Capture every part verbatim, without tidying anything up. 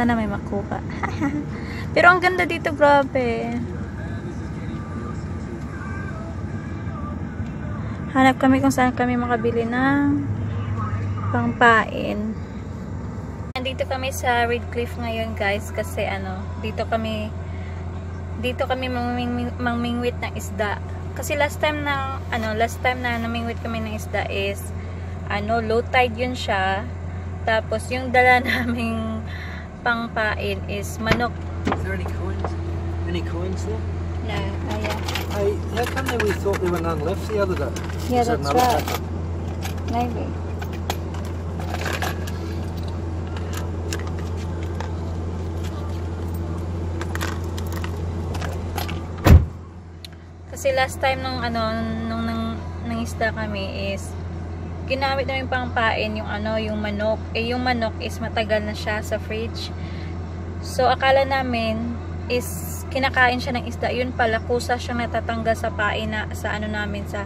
Sana may makuha. Pero ang ganda dito, grabe. Hanap kami kung saan kami makabili ng pangpain. Nandito kami sa Redcliffe ngayon, guys, kasi ano, dito kami dito kami maming, mamingwit ng isda. Kasi last time na ano, last time na namingwit kami ng isda is ano, low tide yun siya. Tapos yung dala naming pangpain is manok. Is there any coins? Any coins there? No, oh yeah. Hey, how come that we thought there were none left the other day? Yeah, that's right. Packet? Maybe. Kasi last time nung ano nung nang nangisda kami is ginamit namin pangpain yung ano yung manok. Eh yung manok is matagal na siya sa fridge. So akala namin is kinakain siya ng isda. Yun pala kusa siyang natatanggal sa pain na sa ano namin sa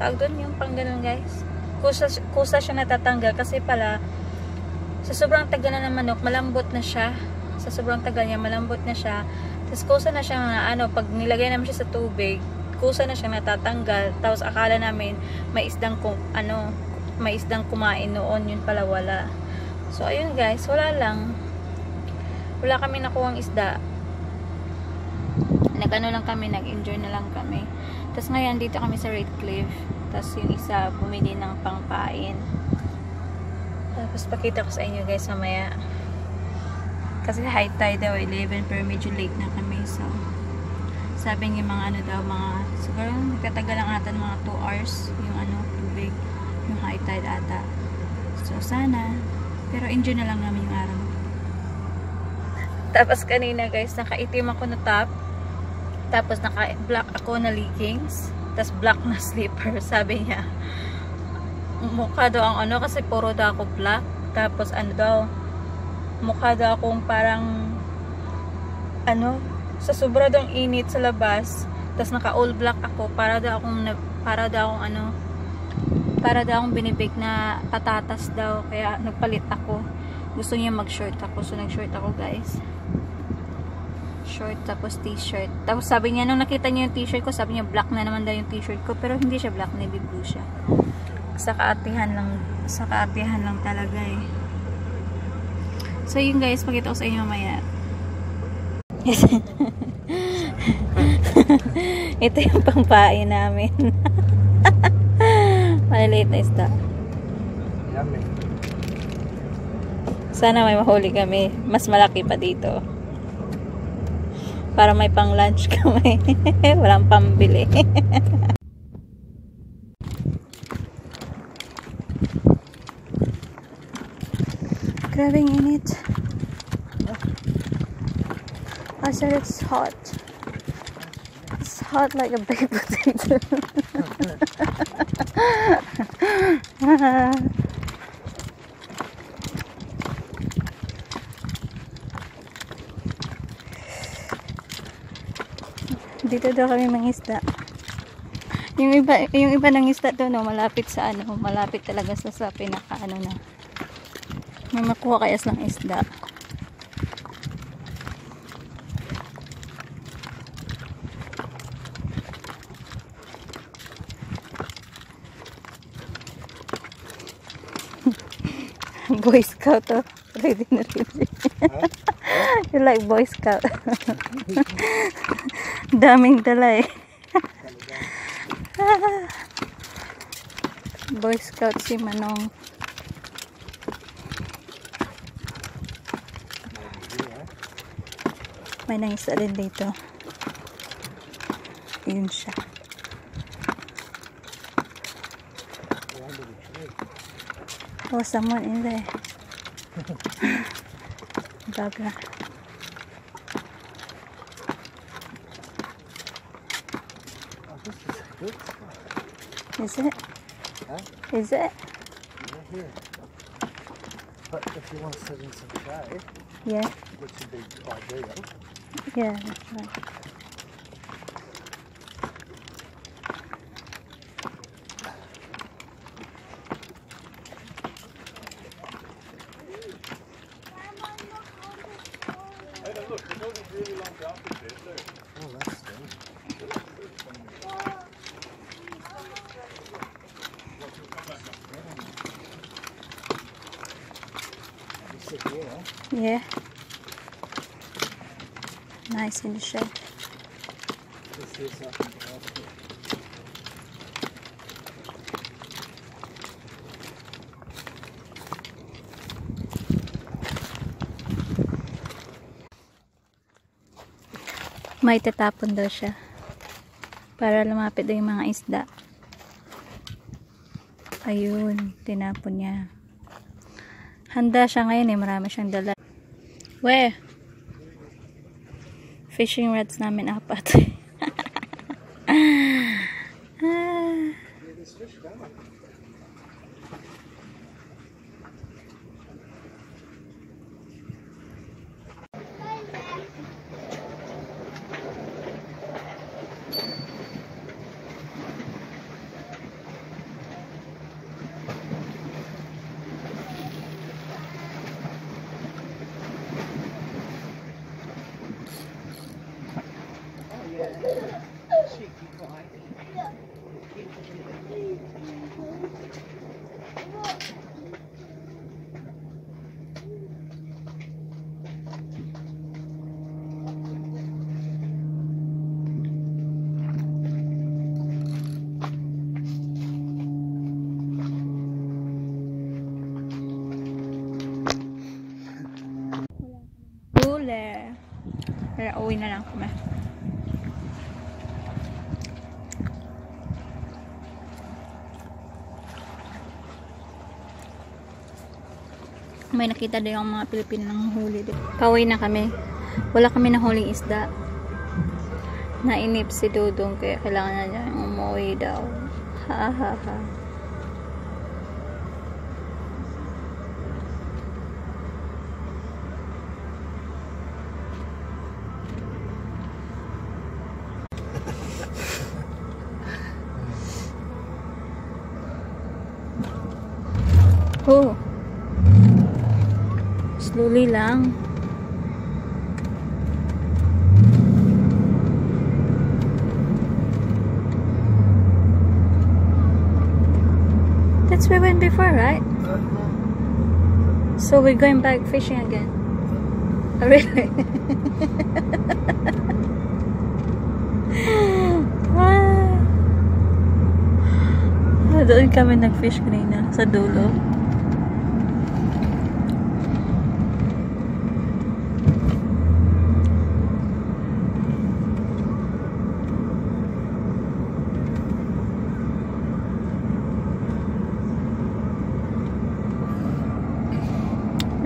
tawag doon yung pang ganun, guys. Kusa kusa siyang natatanggal kasi pala sa sobrang tagal na ng manok, malambot na siya. Sa sobrang tagal niya, malambot na siya. Tapos kusa na siyang ano pag nilagay namin siya sa tubig. Kusa na siyang natatanggal. Tapos akala namin may isdang kung ano, may isdang kumain noon, yun pala wala. So ayun, guys, wala lang. Wala kami nakuhang isda. Nagano lang kami, nag-enjoy na lang kami. Tapos ngayon dito kami sa Redcliffe. Tapos yung isa bumili ng pangpain. Tapos pakita ko sa inyo, guys, mamaya. Kasi high tide daw eleven pero medyo late na kami, so sabi ng mga ano daw, mga siguro nagtatagal lang ata mga two hours yung ano tubig, yung high tide ata. So sana, pero enjoy na lang namin yung araw. Tapos kanina, guys, nakaitim ako na top, tapos naka black ako na leggings, tapos black na slipper. Sabi niya mukha daw ang ano kasi puro daw ako black, tapos ano daw mukha daw akong parang ano sa sobra daw ang init sa labas, tas naka all black ako, para daw akong para daw akong ano para daw akong binibake na patatas daw, kaya nagpalit ako. Gusto niya mag short ako, so nag short ako, guys, short tapos t-shirt. Tapos sabi niya nung nakita niya yung t-shirt ko, sabi niya black na naman daw yung t-shirt ko, pero hindi siya black, navy blue siya. Sa kaartihan lang, sa kaartihan lang talaga eh. So yun, guys, pakita ko sa inyo mamaya. Yes. Ito yung pangpain namin. Maliliit na isda. Sana may mahuli kami. Mas malaki pa dito. Para may pang lunch kami. Walang pambili. Grabe ang init. I said it's hot. It's hot like a baked potato. Dito daw kami mangisda. Yung iba, yung iba nangisda doon, no, malapit sa ano, malapit talaga sa sa pinaka ano na. May makuha kayas ng isda. Boy Scout, oh. Ready na ready. Huh? You're like Boy Scout. Daming dala eh. Boy Scout si Manong. May nangisda din dito. Yun siya. Oh, someone in there. Baga. Oh, this is a good spot. Is it? Huh? Is it? Right here. But if you want to sit in some shade, yeah, which would be ideal. Yeah, that's right. look, there's all these really long glasses there, too. Oh, that's good. Yeah. Nice in the shape. May tatapon daw siya para lumapit daw yung mga isda. Ayun, tinapon niya. Handa siya ngayon eh, marami siyang dala. Weh, fishing rods namin apat. Ah. Pero uwi na lang kami. May nakita din yung mga Pilipino ng huli. Pauwi na kami. Wala kami na huling isda. Nainip si Dudong kaya kailangan na niya umuwi daw. Ha ha ha. Oh. Slowly lang. That's where we went before, right? So we're going back fishing again. Oh, really? Wow. Doon kami nag-fish kanina sa dulo.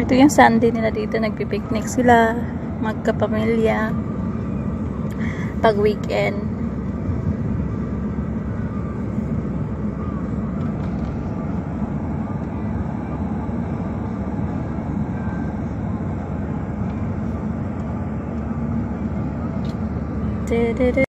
Ito yung Sunday nila dito, nagpipiknik sila, magkapamilya, pag weekend. Did